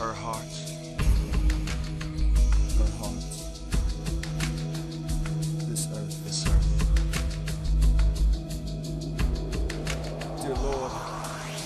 her heart. Her heart. This earth. This earth. Dear Lord.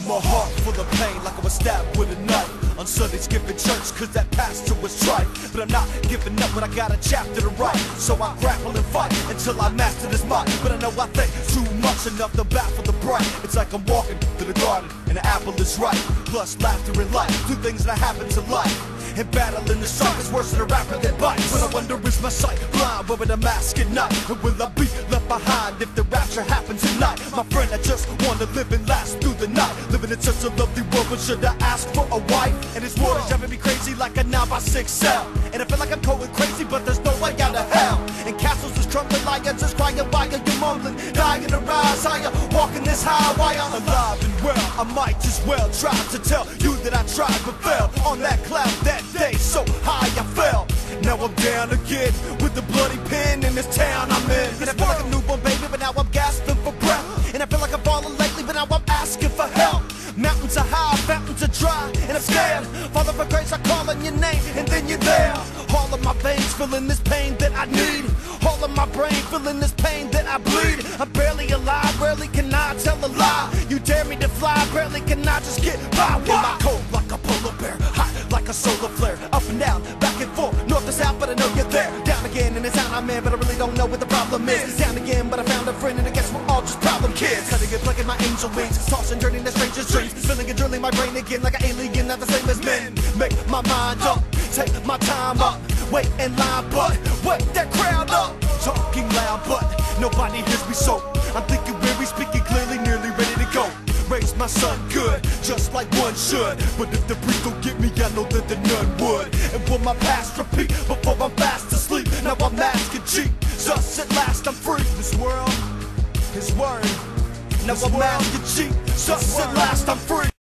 My heart full of pain like I was stabbed with a knife. On Sundays skipping church cause that pastor was trife. But I'm not giving up when I got a chapter to write. So I grapple and fight until I master this mind. But I know I think too much enough to baffle the bright. It's like I'm walking through the garden and the apple is ripe. Plus laughter and life, two things that happen to life. And battling the shark is worse than a rapper that bites. What I wonder is my sight blind, wearing a mask at night. And will I be left behind if the rapture happens at night? My friend, I just wanna live and last through the night. Living in such a lovely world, but should I ask for a wife? And this world is driving me crazy like a 9x6 cell. And I feel like I'm going crazy, but there's no way out of hell. And castles is crumbling, lions is crying, why are you mumbling? Dying to rise higher, walking this high, why I'm alive and well. I might just well try to tell you that I tried but fell on that cloud that day, so high I fell. Now I'm down again with the bloody pen in this town I'm in. And I feel like a newborn baby, but now I'm gasping for breath. And I feel like I'm falling lately, but now I'm asking for help. Mountains are high, fountains are dry, and I'm scared. Father, for grace, I call on your name, and then you're there. All of my veins feeling this pain that I need. All of my brain feeling this pain that I bleed. I'm barely alive, rarely can I tell a lie. You dare me to fly, barely can I just get by. With my coat like a polar bear, hot like a solar flare. Up and down, back and forth, north to south, but I know you're there. Down again, and it's out I'm in, but I really don't know what the problem is. Down again, but I found a friend, and I guess we're all just problem kids. Cutting and plucking my angel wings, tossing, turning the stranger's dreams. Spilling and drilling my brain again like an alien, not the same as men. Make my mind up, take my time up, wait in line, but wake that crowd up. Talking loud, but nobody hears me, so I'm thinking weary, speaking clearly, nearly ready to go. Raise my son good, just like one should. But if the priest don't get me, I know that the nun would. And will my past repeat before I'm fast asleep? Now I'm asking Jesus, at last I'm free. This world, his word. Now I'm out of your cheek, just at last I'm free.